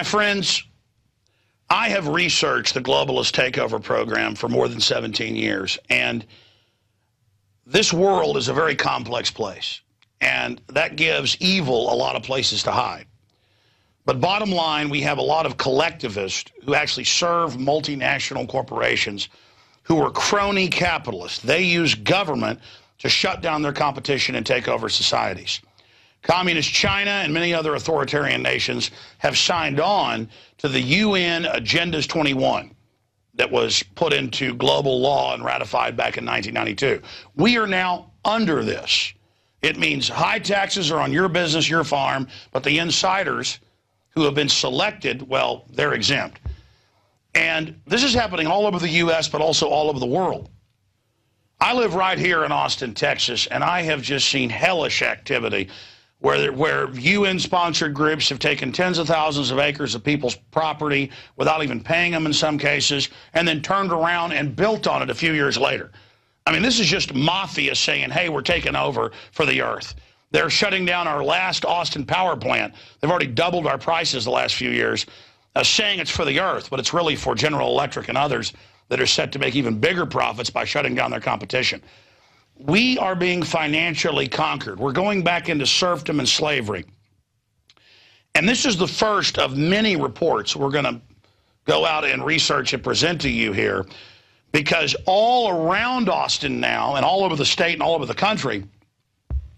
My friends, I have researched the globalist takeover program for more than 17 years, and this world is a very complex place, and that gives evil a lot of places to hide. But bottom line, we have a lot of collectivists who actually serve multinational corporations who are crony capitalists. They use government to shut down their competition and take over societies. Communist China and many other authoritarian nations have signed on to the UN Agenda 21 that was put into global law and ratified back in 1992. We are now under this. It means high taxes are on your business, your farm, but the insiders who have been selected, well, they're exempt. And this is happening all over the U.S., but also all over the world. I live right here in Austin, Texas, and I have just seen hellish activity where UN-sponsored groups have taken tens of thousands of acres of people's property without even paying them in some cases, and then turned around and built on it a few years later. I mean, this is just mafia saying, hey, we're taking over for the earth. They're shutting down our last Austin power plant. They've already doubled our prices the last few years, saying it's for the earth, but it's really for General Electric and others that are set to make even bigger profits by shutting down their competition. We are being financially conquered. We're going back into serfdom and slavery. And this is the first of many reports we're going to go out and research and present to you here, because all around Austin now and all over the state and all over the country,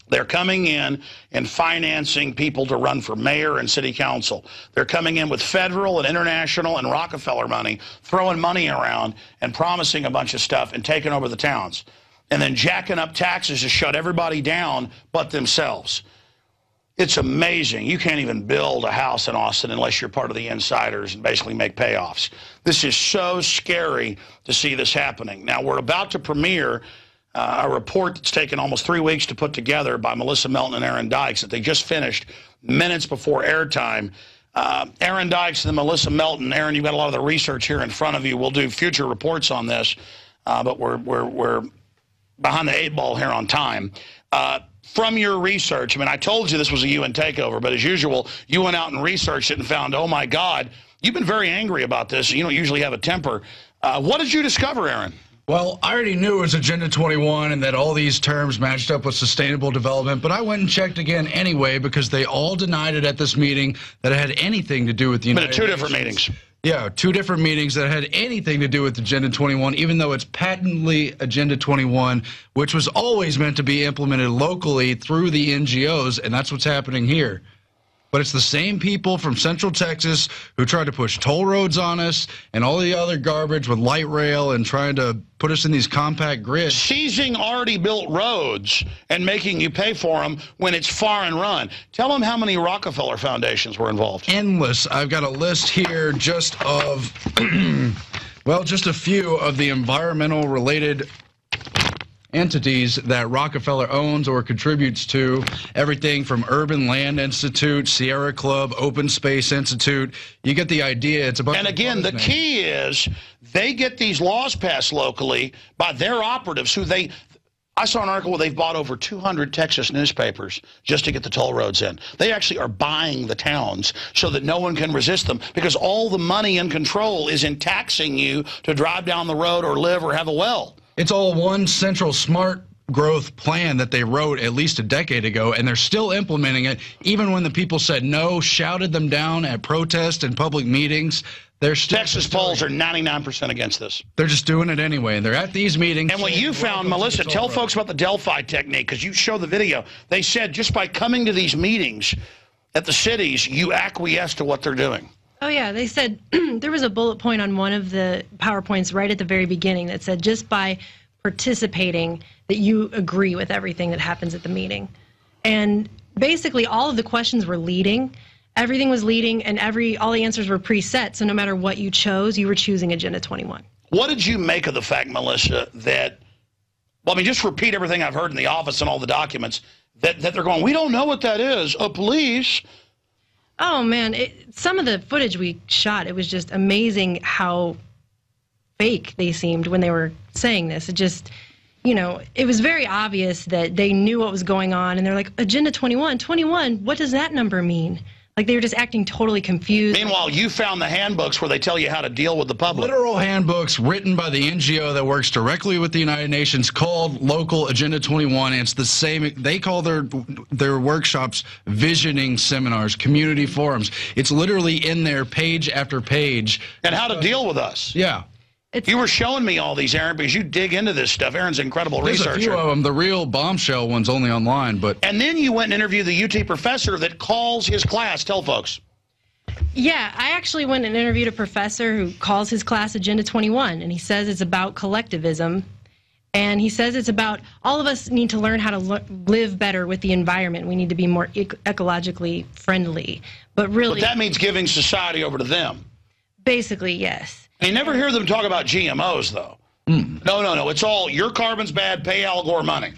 they're coming in and financing people to run for mayor and city council. They're coming in with federal and international and Rockefeller money, throwing money around and promising a bunch of stuff and taking over the towns, and then jacking up taxes to shut everybody down but themselves. It's amazing. You can't even build a house in Austin unless you're part of the insiders and basically make payoffs. This is so scary to see this happening. Now, we're about to premiere a report that's taken almost 3 weeks to put together by Melissa Melton and Aaron Dykes that they just finished minutes before airtime. Aaron Dykes and Melissa Melton. Aaron, you've got a lot of the research here in front of you. We'll do future reports on this, but we're behind the eight ball here on time. From your research, I mean, I told you this was a UN takeover, but as usual, you went out and researched it and found, oh my God, you've been very angry about this. You don't usually have a temper. What did you discover, Aaron? Well, I already knew it was Agenda 21 and that all these terms matched up with sustainable development, but I went and checked again anyway because they all denied it at this meeting that it had anything to do with the United States. But at two different meetings. Yeah, two different meetings that had anything to do with Agenda 21, even though it's patently Agenda 21, which was always meant to be implemented locally through the NGOs, and that's what's happening here. But it's the same people from Central Texas who tried to push toll roads on us and all the other garbage with light rail and trying to put us in these compact grids. Seizing already built roads and making you pay for them when it's far and run. Tell them how many Rockefeller Foundations were involved. Endless. I've got a list here just of, well, just a few of the environmental related entities that Rockefeller owns or contributes to, everything from Urban Land Institute, Sierra Club, Open Space Institute. You get the idea. It's about. And again, the key is they get these laws passed locally by their operatives who they. I saw an article where they've bought over 200 Texas newspapers just to get the toll roads in. They actually are buying the towns so that no one can resist them, because all the money and control is in taxing you to drive down the road or live or have a well. It's all one central smart growth plan that they wrote at least a decade ago, and they're still implementing it. Even when the people said no, shouted them down at protest and public meetings, they're still. Texas polls are 99% against this. They're just doing it anyway. They're at these meetings. And what you found, Melissa, tell folks about the Delphi technique, because you show the video. They said just by coming to these meetings at the cities, you acquiesce to what they're doing. Oh, yeah. They said there was a bullet point on one of the PowerPoints right at the very beginning that said just by participating that you agree with everything that happens at the meeting. And basically all of the questions were leading. Everything was leading, and all the answers were preset. So no matter what you chose, you were choosing Agenda 21. What did you make of the fact, Melissa, that, well, I mean, just repeat everything I've heard in the office and all the documents, that they're going, we don't know what that is. A police. Oh, man, some of the footage we shot, it was just amazing how fake they seemed when they were saying this. It just, you know, it was very obvious that they knew what was going on, and they're like, Agenda 21, 21, what does that number mean? Like, they were just acting totally confused. Meanwhile, you found the handbooks where they tell you how to deal with the public. Literal handbooks written by the NGO that works directly with the United Nations called Local Agenda 21. It's the same. They call their workshops visioning seminars, community forums. It's literally in there page after page. And how to deal with us. Yeah. You were showing me all these, Aaron, because you dig into this stuff. Aaron's an incredible researcher. There's a few of them. The real bombshell one's only online. And then you went and interviewed the UT professor that calls his class. Tell folks. Yeah, I actually went and interviewed a professor who calls his class Agenda 21, and he says it's about collectivism. And he says it's about all of us need to learn how to live better with the environment. We need to be more ecologically friendly. But really... But that means giving society over to them. Basically, yes. You never hear them talk about GMOs, though. Mm. No, no, no. It's all, your carbon's bad, pay Al Gore money.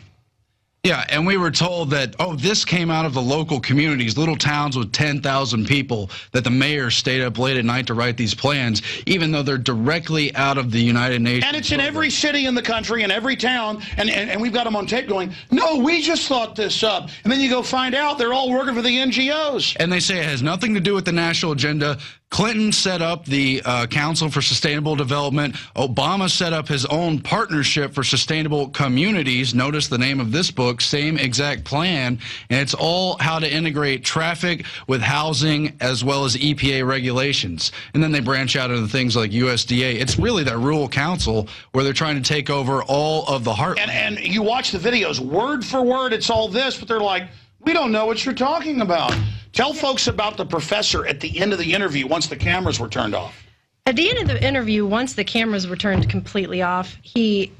Yeah, and we were told that, oh, this came out of the local communities, little towns with 10,000 people, that the mayor stayed up late at night to write these plans, even though they're directly out of the United Nations. And it's in every city in the country, in every town, and we've got them on tape going, no, we just thought this up. And then you go find out they're all working for the NGOs. And they say it has nothing to do with the national agenda. Clinton set up the Council for Sustainable Development. Obama set up his own Partnership for Sustainable Communities. Notice the name of this book, same exact plan. And it's all how to integrate traffic with housing as well as EPA regulations. And then they branch out into things like USDA. It's really that rural council where they're trying to take over all of the heartland. And you watch the videos, word for word, it's all this, but they're like, we don't know what you're talking about. Tell folks about the professor at the end of the interview once the cameras were turned off. At the end of the interview, once the cameras were turned completely off, he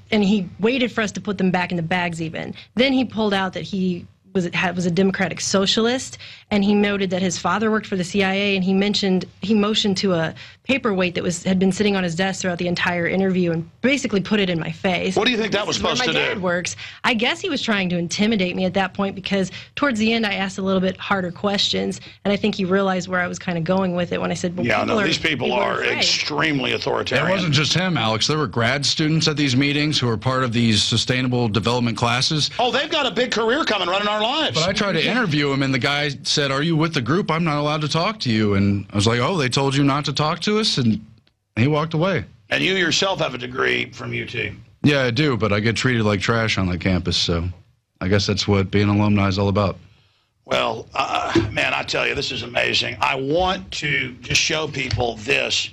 waited for us to put them back in the bags even. Then he pulled out that he was a democratic socialist, and he noted that his father worked for the CIA, and he motioned to a paperweight that had been sitting on his desk throughout the entire interview and basically put it in my face. What do you think that was supposed to do? My dad works. I guess he was trying to intimidate me at that point, because towards the end I asked a little bit harder questions, and I think he realized where I was kind of going with it when I said, well, yeah, no, these people are extremely authoritarian. It wasn't just him, Alex. There were grad students at these meetings who are part of these sustainable development classes. Oh, they've got a big career coming, running our lives. But I tried to interview him, and the guy said, are you with the group? I'm not allowed to talk to you. And I was like, oh, they told you not to talk to us? And he walked away. And you yourself have a degree from UT. Yeah, I do, but I get treated like trash on the campus, so I guess that's what being an alumni is all about. Well, man, I tell you, this is amazing. I want to just show people this.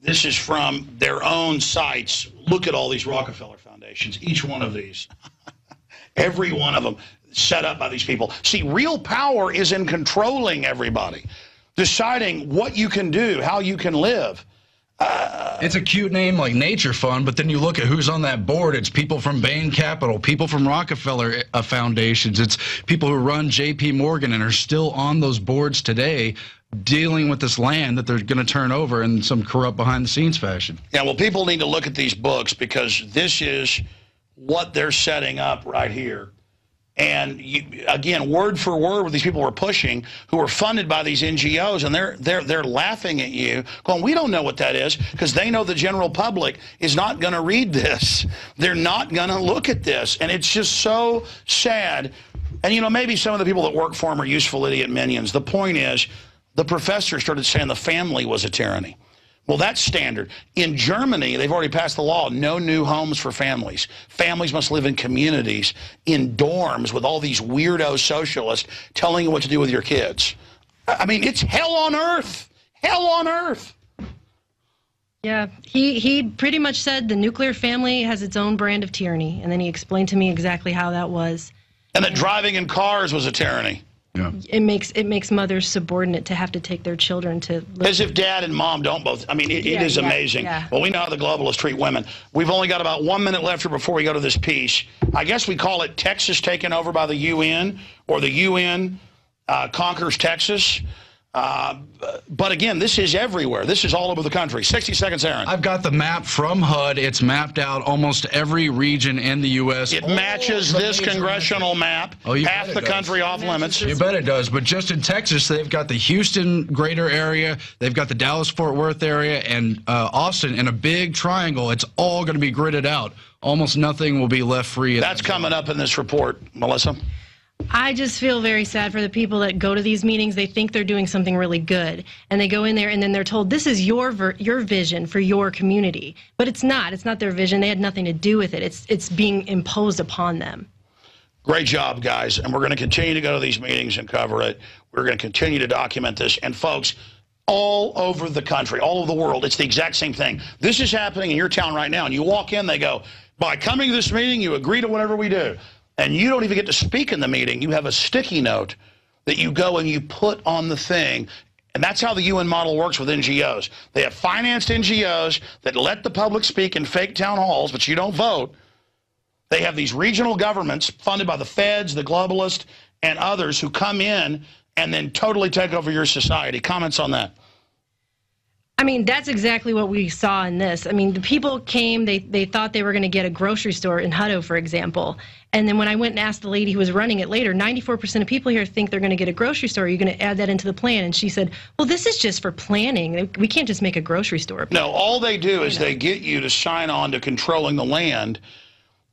This is from their own sites. Look at all these Rockefeller Foundations, each one of these. Every one of them. Set up by these people. See, real power is in controlling everybody, deciding what you can do, how you can live. It's a cute name like Nature Fund, but then you look at who's on that board. It's people from Bain Capital, people from Rockefeller Foundations. It's people who run J.P. Morgan and are still on those boards today, dealing with this land that they're going to turn over in some corrupt behind-the-scenes fashion. Yeah, well, people need to look at these books, because this is what they're setting up right here. And you, again, word for word, what these people were pushing, who were funded by these NGOs, and they're laughing at you, going, "We don't know what that is," because they know the general public is not going to read this. They're not going to look at this, and it's just so sad. And you know, maybe some of the people that work for them are useful idiot minions. The point is, the professor started saying the family was a tyranny. Well, that's standard. In Germany, they've already passed the law, no new homes for families. Families must live in communities, in dorms, with all these weirdo socialists telling you what to do with your kids. I mean, it's hell on earth. Hell on earth. Yeah, he pretty much said the nuclear family has its own brand of tyranny, and then he explained to me exactly how that was. And that driving in cars was a tyranny. Yeah. It makes mothers subordinate to have to take their children to... As if dad and mom don't both. I mean, it is amazing. Yeah. Well, we know how the globalists treat women. We've only got about 1 minute left here before we go to this piece. I guess we call it Texas taken over by the UN, or the UN conquers Texas. But again, this is everywhere. This is all over the country. 60 seconds, Aaron. I've got the map from HUD. It's mapped out almost every region in the U.S. It matches this congressional map. Oh, half the country off limits. You bet it does. But just in Texas, they've got the Houston greater area. They've got the Dallas-Fort Worth area and Austin in a big triangle. It's all going to be gridded out. Almost nothing will be left free. That's coming up in this report, Melissa. I just feel very sad for the people that go to these meetings. They think they're doing something really good, and they go in there and then they're told this is your vision for your community, but it's not. It's not their vision. They had nothing to do with it. It's being imposed upon them. Great job, guys, and we're going to continue to go to these meetings and cover it. We're going to continue to document this, and folks, all over the country, all over the world, it's the exact same thing. This is happening in your town right now, and you walk in, they go, by coming to this meeting, you agree to whatever we do. And you don't even get to speak in the meeting. You have a sticky note that you go and you put on the thing. And that's how the UN model works with NGOs. They have financed NGOs that let the public speak in fake town halls, but you don't vote. They have these regional governments funded by the feds, the globalists, and others who come in and then totally take over your society. Comments on that? I mean, that's exactly what we saw in this. I mean, the people came, they thought they were going to get a grocery store in Hutto, for example. And then when I went and asked the lady who was running it later, 94% of people here think they're going to get a grocery store. Are you going to add that into the plan? And she said, well, this is just for planning. We can't just make a grocery store. No, all they do is they get you to sign on to controlling the land.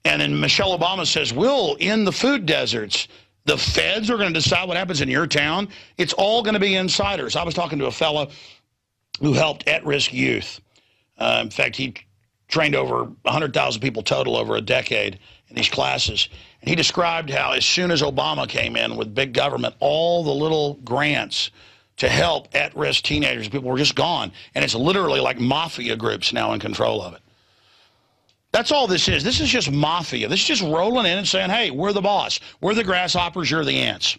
And then Michelle Obama says, we'll end the food deserts. The feds are going to decide what happens in your town. It's all going to be insiders. I was talking to a fellow who helped at-risk youth. In fact, he trained over 100,000 people total over a decade in these classes. And he described how as soon as Obama came in with big government, all the little grants to help at-risk teenagers, people were just gone. And it's literally like mafia groups now in control of it. That's all this is. This is just mafia. This is just rolling in and saying, hey, we're the boss. We're the grasshoppers. You're the ants.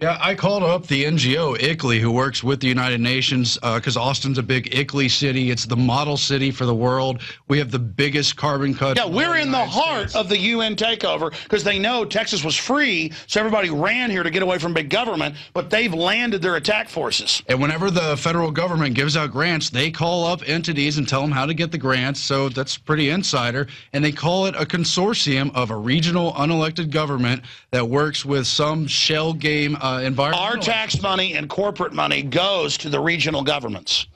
Yeah, I called up the NGO, ICLEI, who works with the United Nations, because Austin's a big ICLEI city. It's the model city for the world. We have the biggest carbon cut. Yeah, we're in the heart of the UN takeover, because they know Texas was free, so everybody ran here to get away from big government, but they've landed their attack forces. And whenever the federal government gives out grants, they call up entities and tell them how to get the grants, so that's pretty insider. And they call it a consortium of a regional unelected government that works with some shell game. Our tax money and corporate money goes to the regional governments.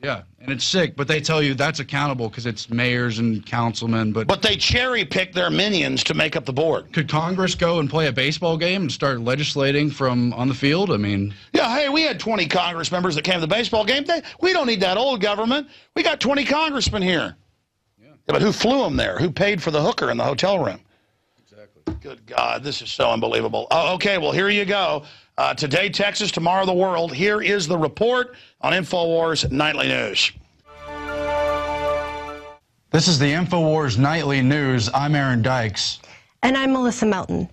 Yeah, and it's sick, but they tell you that's accountable because it's mayors and councilmen. But they cherry-pick their minions to make up the board. Could Congress go and play a baseball game and start legislating from on the field? I mean... Yeah, hey, we had 20 Congress members that came to the baseball game. We don't need that old government. We got 20 congressmen here. Yeah. But who flew them there? Who paid for the hooker in the hotel room? Good God, this is so unbelievable. Oh, okay, well, here you go. Today, Texas, tomorrow, the world. Here is the report on InfoWars Nightly News. This is the InfoWars Nightly News. I'm Aaron Dykes. And I'm Melissa Melton.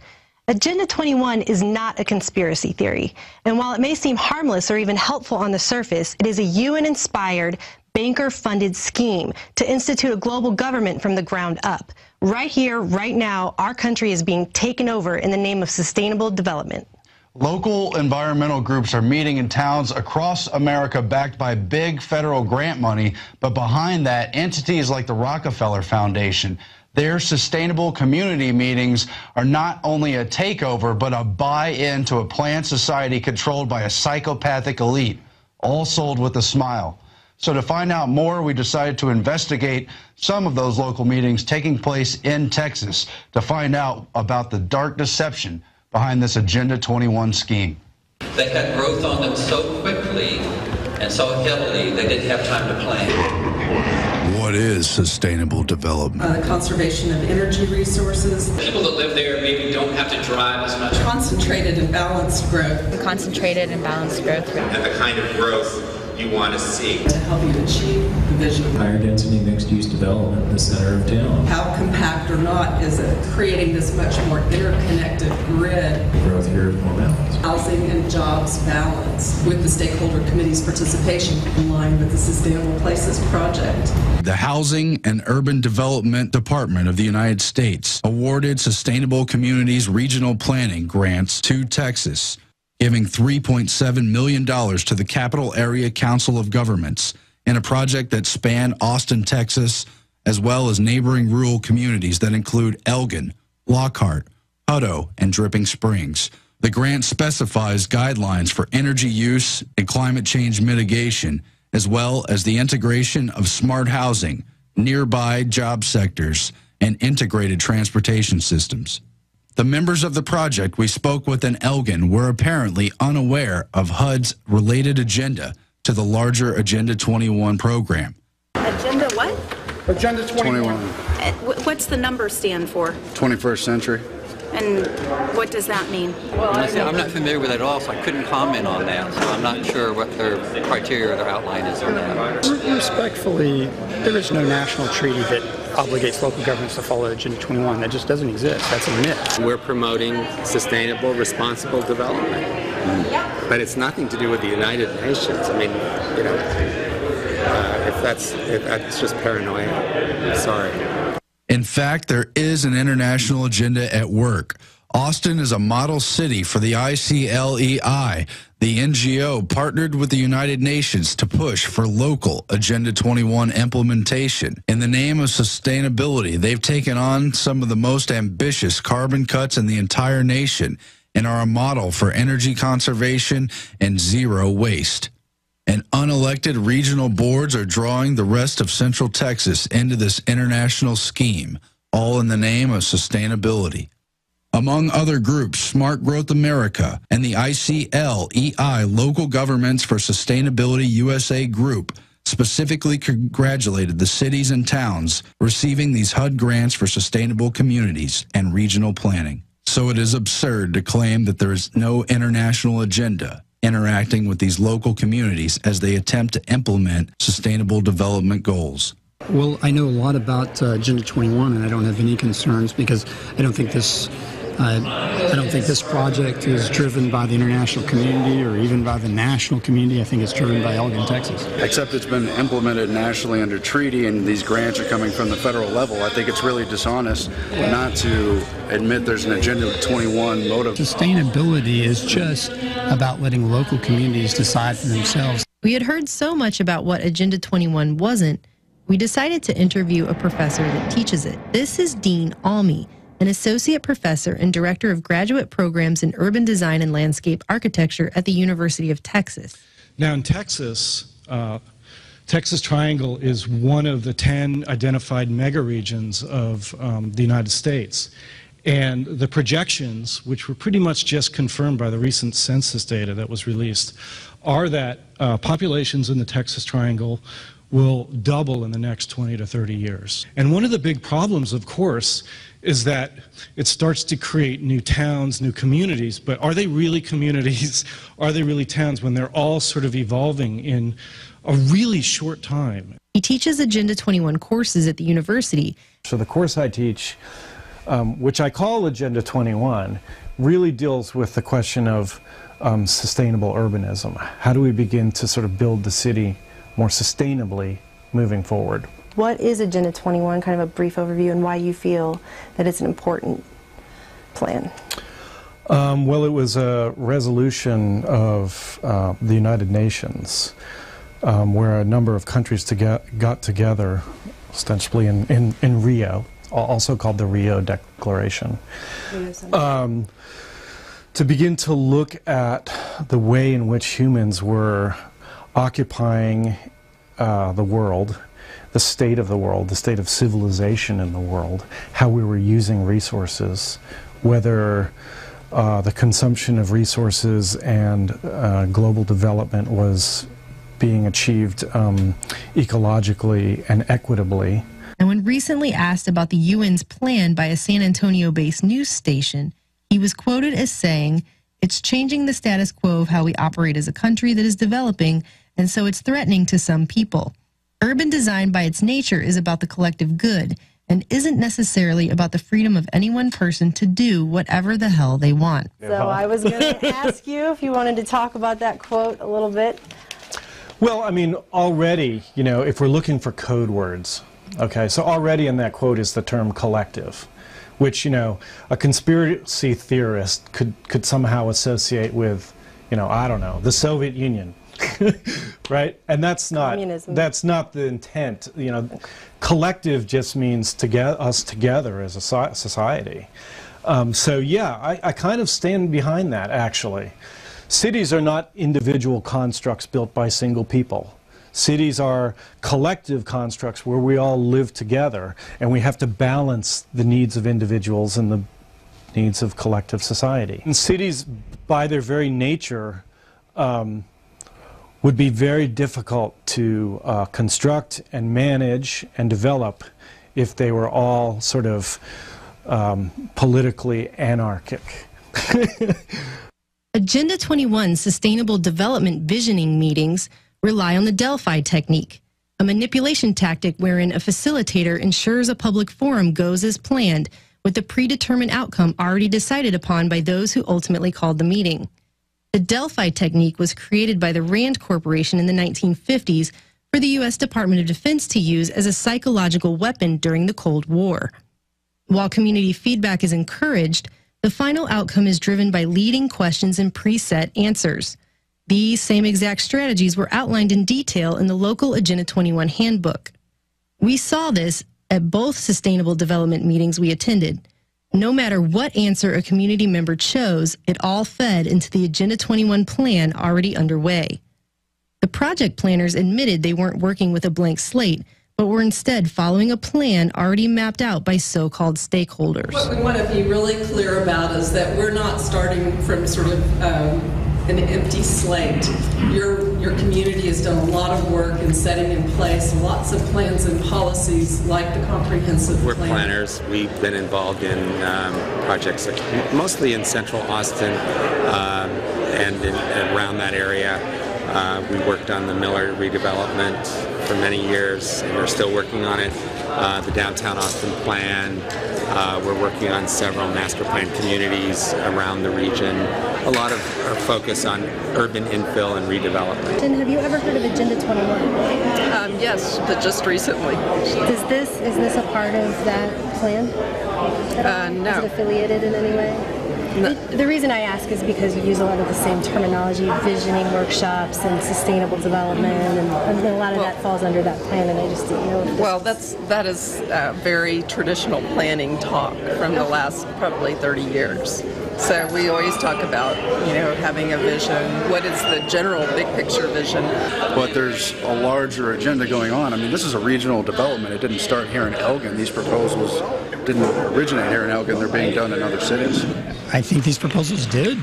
Agenda 21 is not a conspiracy theory. And while it may seem harmless or even helpful on the surface, it is a UN-inspired, banker-funded scheme to institute a global government from the ground up. Right here, right now, our country is being taken over in the name of sustainable development. Local environmental groups are meeting in towns across America backed by big federal grant money, but behind that, entities like the Rockefeller Foundation. Their sustainable community meetings are not only a takeover, but a buy-in to a planned society controlled by a psychopathic elite, all sold with a smile. So to find out more, we decided to investigate some of those local meetings taking place in Texas to find out about the dark deception behind this Agenda 21 scheme. They had growth on them so quickly and so heavily they didn't have time to plan. What is sustainable development? The conservation of energy resources. People that live there maybe don't have to drive as much. Concentrated and balanced growth. The concentrated and balanced growth rate. And the kind of growth you want to see. To help you achieve the vision. Higher density mixed-use development in the center of town. How compact or not is it? Creating this much more interconnected grid. Growth here is more balanced. Housing and jobs balance with the stakeholder committee's participation in line with the Sustainable Places Project. The Housing and Urban Development Department of the United States awarded Sustainable Communities Regional Planning grants to Texas, giving $3.7 million to the Capital Area Council of Governments in a project that spanned Austin, Texas, as well as neighboring rural communities that include Elgin, Lockhart, Hutto, and Dripping Springs. The grant specifies guidelines for energy use and climate change mitigation, as well as the integration of smart housing, nearby job sectors, and integrated transportation systems. The members of the project we spoke with in Elgin were apparently unaware of HUD's related agenda to the larger Agenda 21 program. Agenda what? Agenda 21. What's the number stand for? 21st century. And what does that mean? Well, I'm not familiar with it at all, so I couldn't comment on that. So I'm not sure what their criteria or their outline is on that. Respectfully, there is no national treaty that obligates local governments to follow Agenda 21. That just doesn't exist. That's a myth. We're promoting sustainable, responsible development. But it's nothing to do with the United Nations. I mean, you know, if that's just paranoia, I'm sorry. In fact, there is an international agenda at work. Austin is a model city for the ICLEI. The NGO partnered with the United Nations to push for local Agenda 21 implementation. In the name of sustainability, they've taken on some of the most ambitious carbon cuts in the entire nation and are a model for energy conservation and zero waste. And unelected regional boards are drawing the rest of Central Texas into this international scheme, all in the name of sustainability. Among other groups, Smart Growth America and the ICLEI Local Governments for Sustainability USA group specifically congratulated the cities and towns receiving these HUD grants for sustainable communities and regional planning. So it is absurd to claim that there is no international agenda interacting with these local communities as they attempt to implement sustainable development goals. Well, I know a lot about Agenda 21, and I don't have any concerns because I don't think this project is driven by the international community or even by the national community. I think it's driven by Elgin, Texas. Except it's been implemented nationally under treaty, and these grants are coming from the federal level. I think it's really dishonest not to admit there's an Agenda 21 motive. Sustainability is just about letting local communities decide for themselves. We had heard so much about what Agenda 21 wasn't, we decided to interview a professor that teaches it. This is Dean Almy, an associate professor and director of graduate programs in urban design and landscape architecture at the University of Texas. Now in Texas, Texas Triangle is one of the 10 identified megaregions of the United States. And the projections, which were pretty much just confirmed by the recent census data that was released, are that populations in the Texas Triangle will double in the next 20 to 30 years. And one of the big problems, of course, is that it starts to create new towns, new communities, but are they really communities? Are they really towns when they're all sort of evolving in a really short time? He teaches Agenda 21 courses at the university. So the course I teach, which I call Agenda 21, really deals with the question of sustainable urbanism. How do we begin to sort of build the city more sustainably moving forward? What is Agenda 21, kind of a brief overview, and why you feel that it's an important plan? Well, it was a resolution of the United Nations where a number of countries got together, ostensibly in Rio, also called the Rio Declaration, to begin to look at the way in which humans were occupying the world, the state of the world, the state of civilization in the world, how we were using resources, whether the consumption of resources and global development was being achieved ecologically and equitably. And when recently asked about the UN's plan by a San Antonio-based news station, he was quoted as saying, "It's changing the status quo of how we operate as a country that is developing, and so it's threatening to some people. Urban design by its nature is about the collective good and isn't necessarily about the freedom of any one person to do whatever the hell they want." So I was going to ask you if you wanted to talk about that quote a little bit. Well, I mean, already, you know, if we're looking for code words, okay, so already in that quote is the term collective, which, you know, a conspiracy theorist could somehow associate with, you know, I don't know, the Soviet Union. Right? And that's not communism. That's not the intent. You know, collective just means us together as a society. So yeah, I kind of stand behind that, actually. Cities are not individual constructs built by single people. Cities are collective constructs where we all live together, and we have to balance the needs of individuals and the needs of collective society. And cities, by their very nature, would be very difficult to construct and manage and develop if they were all sort of politically anarchic. Agenda 21 Sustainable Development Visioning meetings rely on the Delphi technique, a manipulation tactic wherein a facilitator ensures a public forum goes as planned with the predetermined outcome already decided upon by those who ultimately called the meeting. The Delphi technique was created by the Rand Corporation in the 1950s for the U.S. Department of Defense to use as a psychological weapon during the Cold War. While community feedback is encouraged, the final outcome is driven by leading questions and preset answers. These same exact strategies were outlined in detail in the local Agenda 21 handbook. We saw this at both sustainable development meetings we attended. No matter what answer a community member chose, it all fed into the Agenda 21 plan already underway. The project planners admitted they weren't working with a blank slate, but were instead following a plan already mapped out by so-called stakeholders. What we want to be really clear about is that we're not starting from sort of an empty slate. Your community has done a lot of work in setting in place lots of plans and policies like the comprehensive plan. We're planners. We've been involved in projects mostly in central Austin and around that area. We worked on the Miller redevelopment for many years, and we're still working on it. The downtown Austin plan. We're working on several master plan communities around the region. A lot of our focus on urban infill and redevelopment. And have you ever heard of Agenda 21? Yes, but just recently. Is this a part of that plan? No. Is it affiliated in any way? No. The reason I ask is because you use a lot of the same terminology, visioning workshops and sustainable development, and a lot of that falls under that plan, and I just didn't know. Well, that is very traditional planning talk from the last probably 30 years. So we always talk about, you know, having a vision. What is the general big picture vision? But there's a larger agenda going on. I mean, this is a regional development. It didn't start here in Elgin. These proposals didn't originate here in Elgin. They're being done in other cities. I think these proposals did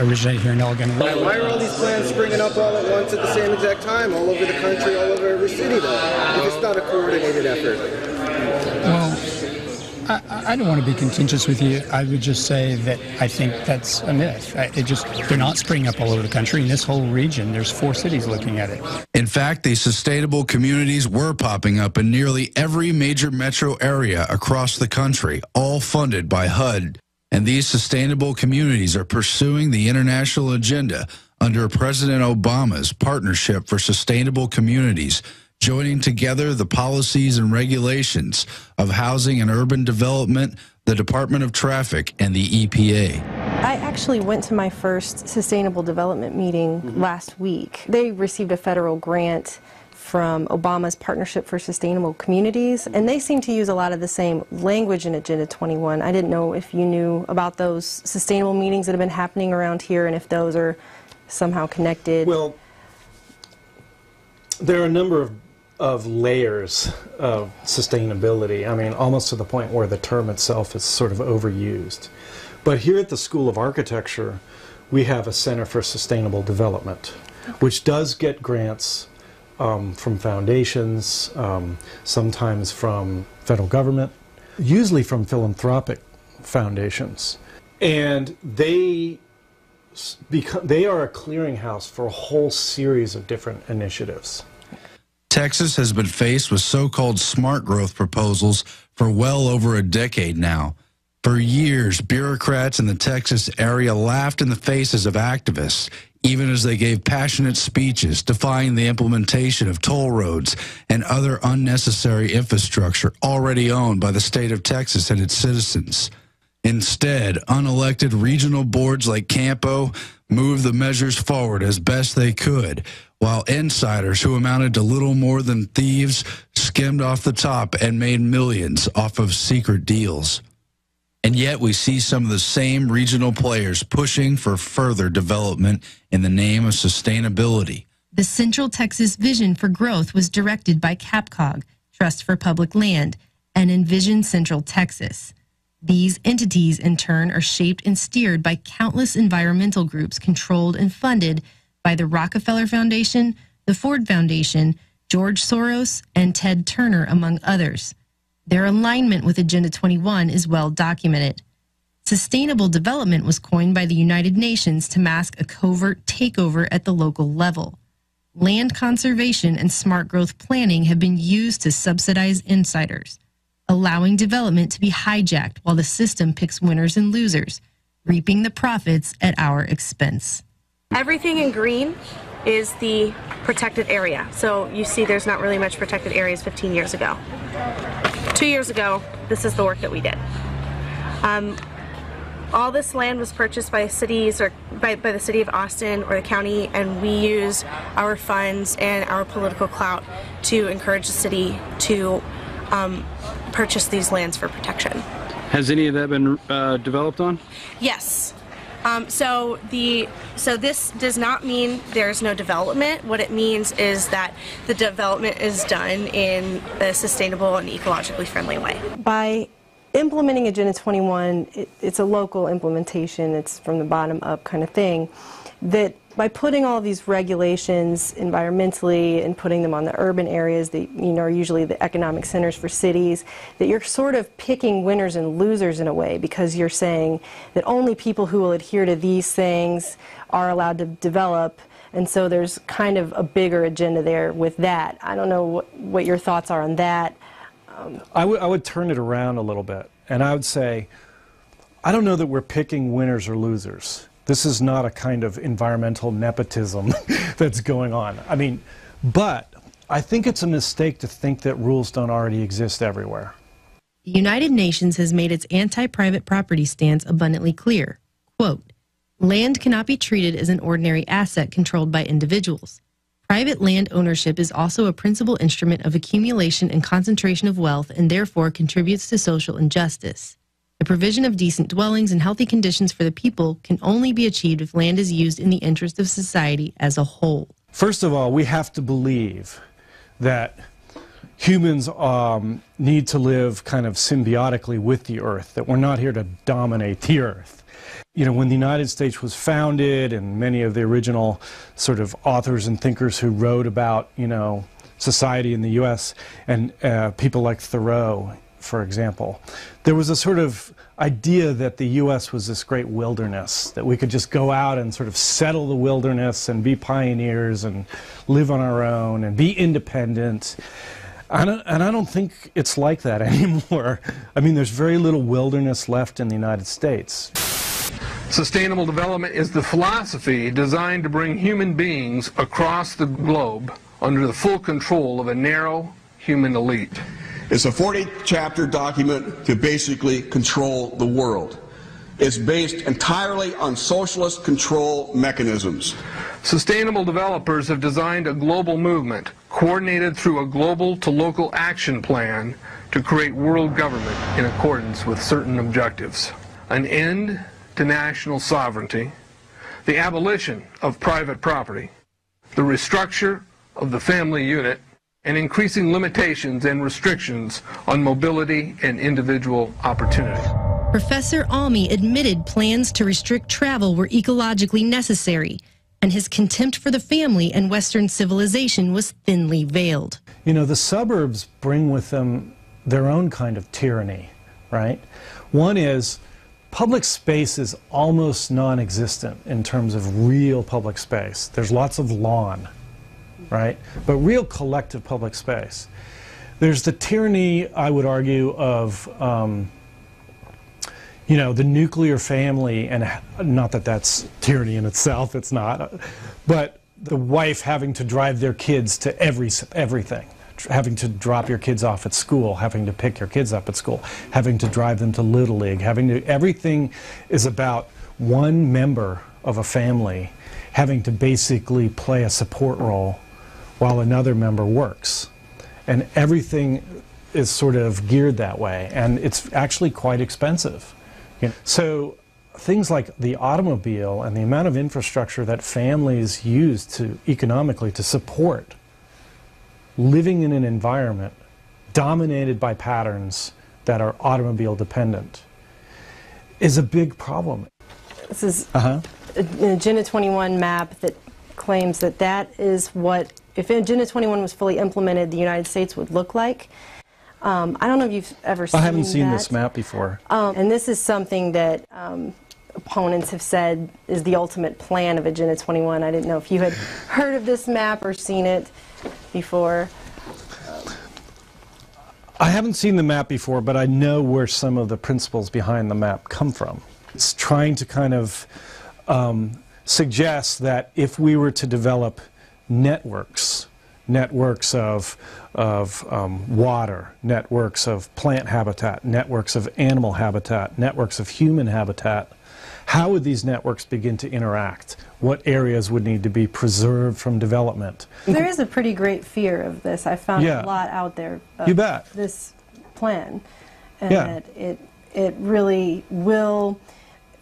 originate here in Elgin. Why are all these plans springing up all at once at the same exact time, all over the country, all over every city, though, if it's not a coordinated effort? Well, I don't want to be contentious with you. I would just say that I think that's a myth. They're not springing up all over the country. In this whole region, there's 4 cities looking at it. In fact, these sustainable communities were popping up in nearly every major metro area across the country, all funded by HUD. And these sustainable communities are pursuing the international agenda under President Obama's Partnership for Sustainable Communities, joining together the policies and regulations of housing and urban development, the Department of Traffic, and the EPA. I actually went to my first sustainable development meeting last week. They received a federal grant from Obama's Partnership for Sustainable Communities, and they seem to use a lot of the same language in Agenda 21. I didn't know if you knew about those sustainable meetings that have been happening around here and if those are somehow connected. Well, there are a number of layers of sustainability, I mean, almost to the point where the term itself is sort of overused. But here at the School of Architecture, we have a Center for Sustainable Development, which does get grants from foundations, sometimes from federal government, usually from philanthropic foundations, and they are a clearinghouse for a whole series of different initiatives. Texas has been faced with so-called smart growth proposals for well over a decade now. For years, bureaucrats in the Texas area laughed in the faces of activists, even as they gave passionate speeches defying the implementation of toll roads and other unnecessary infrastructure already owned by the state of Texas and its citizens. Instead, unelected regional boards like Campo moved the measures forward as best they could, while insiders who amounted to little more than thieves skimmed off the top and made millions off of secret deals. And yet we see some of the same regional players pushing for further development in the name of sustainability. The Central Texas Vision for Growth was directed by CapCog, Trust for Public Land, and Envision Central Texas. These entities, in turn, are shaped and steered by countless environmental groups controlled and funded by the Rockefeller Foundation, the Ford Foundation, George Soros, and Ted Turner, among others. Their alignment with Agenda 21 is well documented. Sustainable development was coined by the United Nations to mask a covert takeover at the local level. Land conservation and smart growth planning have been used to subsidize insiders, allowing development to be hijacked while the system picks winners and losers, reaping the profits at our expense. Everything in green is the protected area. So you see there's not really much protected areas 15 years ago. 2 years ago, this is the work that we did. All this land was purchased by cities or by the city of Austin or the county, and we used our funds and our political clout to encourage the city to purchase these lands for protection. Has any of that been developed on? Yes. So this does not mean there's no development. What it means is that the development is done in a sustainable and ecologically friendly way. By implementing Agenda 21, it's a local implementation, it's from the bottom up kind of thing, that by putting all these regulations environmentally and putting them on the urban areas that are usually the economic centers for cities, that you're sort of picking winners and losers in a way, because you're saying that only people who will adhere to these things are allowed to develop, and so there's kind of a bigger agenda there with that. I don't know what your thoughts are on that. I would turn it around a little bit, and I would say, I don't know that we're picking winners or losers. This is not a kind of environmental nepotism that's going on. I mean, but I think it's a mistake to think that rules don't already exist everywhere. The United Nations has made its anti-private property stance abundantly clear. Quote, "Land cannot be treated as an ordinary asset controlled by individuals. Private land ownership is also a principal instrument of accumulation and concentration of wealth and therefore contributes to social injustice. The provision of decent dwellings and healthy conditions for the people can only be achieved if land is used in the interest of society as a whole." First of all, we have to believe that humans need to live kind of symbiotically with the earth, that we're not here to dominate the earth. You know, when the United States was founded and many of the original sort of authors and thinkers who wrote about, society in the U.S. and people like Thoreau, for example, there was a sort of idea that the U.S. was this great wilderness, that we could just go out and sort of settle the wilderness and be pioneers and live on our own and be independent. And I don't think it's like that anymore. I mean, there's very little wilderness left in the United States. Sustainable development is the philosophy designed to bring human beings across the globe under the full control of a narrow human elite. It's a 40-chapter document to basically control the world. It's based entirely on socialist control mechanisms. Sustainable developers have designed a global movement coordinated through a global to local action plan to create world government in accordance with certain objectives. An end to national sovereignty, the abolition of private property, the restructure of the family unit, and increasing limitations and restrictions on mobility and individual opportunity. Professor Almy admitted plans to restrict travel were ecologically necessary, and his contempt for the family and Western civilization was thinly veiled. You know, the suburbs bring with them their own kind of tyranny, right? One is public space is almost non-existent in terms of real public space. There's lots of lawn, right? But real collective public space. There's the tyranny, I would argue, of the nuclear family, and not that that's tyranny in itself, it's not, but the wife having to drive their kids to everything, having to drop your kids off at school, having to pick your kids up at school, having to drive them to Little League, everything is about one member of a family having to basically play a support role while another member works. And everything is sort of geared that way, and it's actually quite expensive. So things like the automobile and the amount of infrastructure that families use to economically to support living in an environment dominated by patterns that are automobile dependent is a big problem. This is an Agenda 21 map that claims that that is what, if Agenda 21 was fully implemented, the United States would look like. I don't know if you've ever seen that. I haven't seen this map before. And this is something that opponents have said is the ultimate plan of Agenda 21. I didn't know if you had heard of this map or seen it before. I haven't seen the map before, but I know where some of the principles behind the map come from. It's trying to kind of suggest that if we were to develop networks of water, networks of plant habitat, networks of animal habitat, networks of human habitat, how would these networks begin to interact? What areas would need to be preserved from development? There is a pretty great fear of this. I found a lot out there of this plan, and that it really will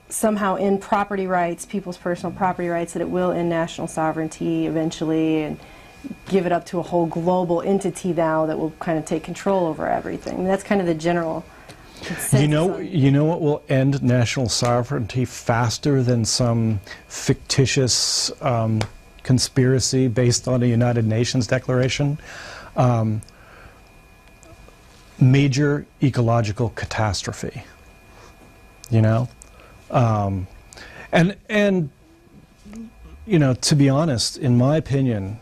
somehow end property rights, people's personal property rights, that it will end national sovereignty eventually, and give it up to a whole global entity now that will kind of take control over everything. That's kind of the general consensus. You know what will end national sovereignty faster than some fictitious conspiracy based on a United Nations declaration? Major ecological catastrophe. You know, and you know, to be honest, in my opinion,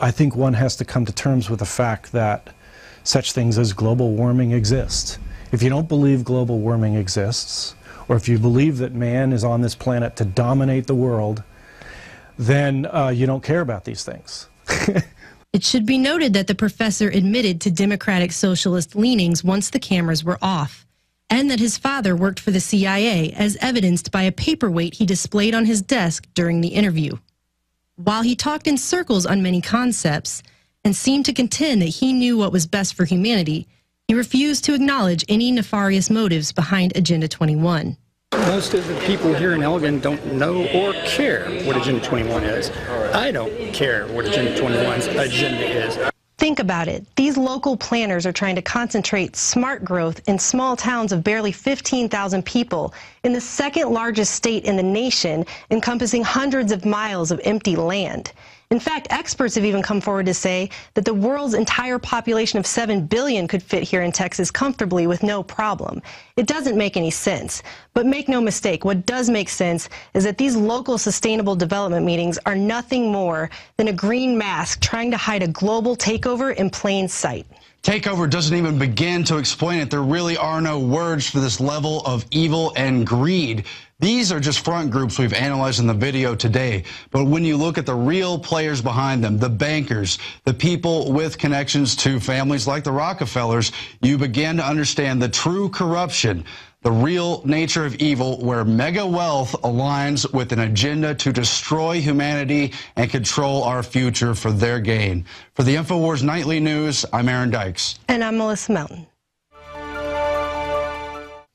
I think one has to come to terms with the fact that such things as global warming exist. If you don't believe global warming exists, or if you believe that man is on this planet to dominate the world, then you don't care about these things. It should be noted that the professor admitted to democratic socialist leanings once the cameras were off, and that his father worked for the CIA, as evidenced by a paperweight he displayed on his desk during the interview. While he talked in circles on many concepts and seemed to contend that he knew what was best for humanity, he refused to acknowledge any nefarious motives behind Agenda 21. Most of the people here in Elgin don't know or care what Agenda 21 is. I don't care what Agenda 21's agenda is. Think about it. These local planners are trying to concentrate smart growth in small towns of barely 15,000 people in the second largest state in the nation, encompassing hundreds of miles of empty land. In fact, experts have even come forward to say that the world's entire population of 7 billion could fit here in Texas comfortably with no problem. It doesn't make any sense. But make no mistake, what does make sense is that these local sustainable development meetings are nothing more than a green mask trying to hide a global takeover in plain sight. Takeover doesn't even begin to explain it. There really are no words for this level of evil and greed. These are just front groups we've analyzed in the video today. But when you look at the real players behind them, the bankers, the people with connections to families like the Rockefellers, you begin to understand the true corruption, the real nature of evil, where mega wealth aligns with an agenda to destroy humanity and control our future for their gain. For the Infowars Nightly News, I'm Aaron Dykes. And I'm Melissa Melton.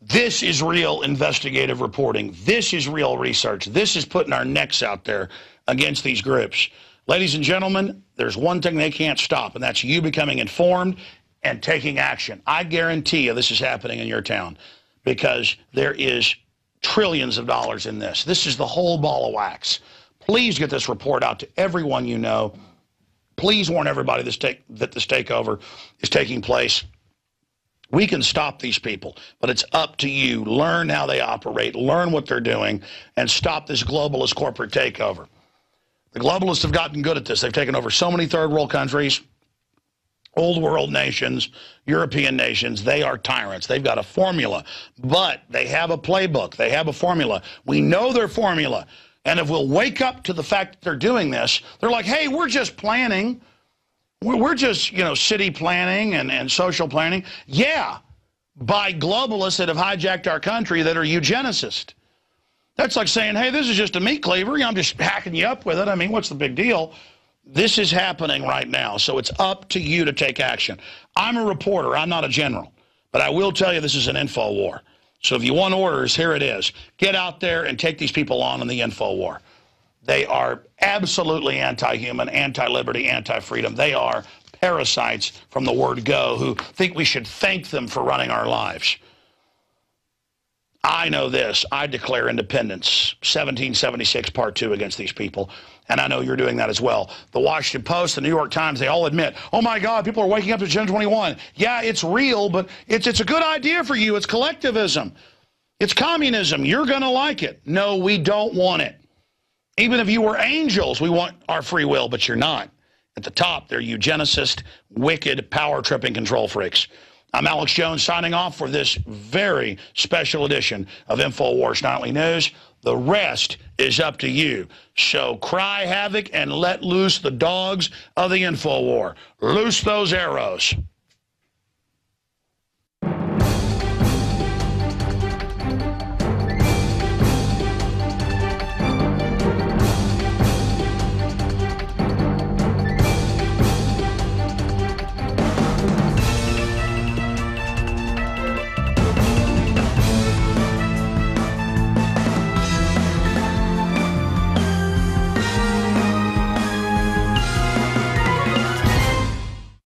This is real investigative reporting. This is real research. This is putting our necks out there against these groups. Ladies and gentlemen, there's one thing they can't stop, and that's you becoming informed and taking action. I guarantee you this is happening in your town, because there is trillions of dollars in this. This is the whole ball of wax. Please get this report out to everyone you know. Please warn everybody that this takeover is taking place. We can stop these people, but it's up to you. Learn how they operate, learn what they're doing, and stop this globalist corporate takeover. The globalists have gotten good at this. They've taken over so many third world countries, old world nations, European nations. They are tyrants. They've got a formula, but they have a playbook. They have a formula. We know their formula. And if we'll wake up to the fact that they're doing this, they're like, hey, we're just planning. We're just, you know, city planning and social planning. Yeah, by globalists that have hijacked our country that are eugenicists. That's like saying, hey, this is just a meat cleaver. I'm just hacking you up with it. I mean, what's the big deal? This is happening right now, so it's up to you to take action. I'm a reporter. I'm not a general. But I will tell you this is an info war. So if you want orders, here it is. Get out there and take these people on in the info war. They are absolutely anti-human, anti-liberty, anti-freedom. They are parasites from the word go who think we should thank them for running our lives. I know this, I declare independence, 1776 part 2 against these people, and I know you're doing that as well. The Washington Post, the New York Times, they all admit, oh my God, people are waking up to Agenda 21. Yeah, it's real, but it's a good idea for you. It's collectivism. It's communism. You're going to like it. No, we don't want it. Even if you were angels, we want our free will, but you're not. At the top, they're eugenicist, wicked, power-tripping control freaks. I'm Alex Jones signing off for this very special edition of InfoWars Nightly News. The rest is up to you. So cry havoc and let loose the dogs of the InfoWar. Loose those arrows.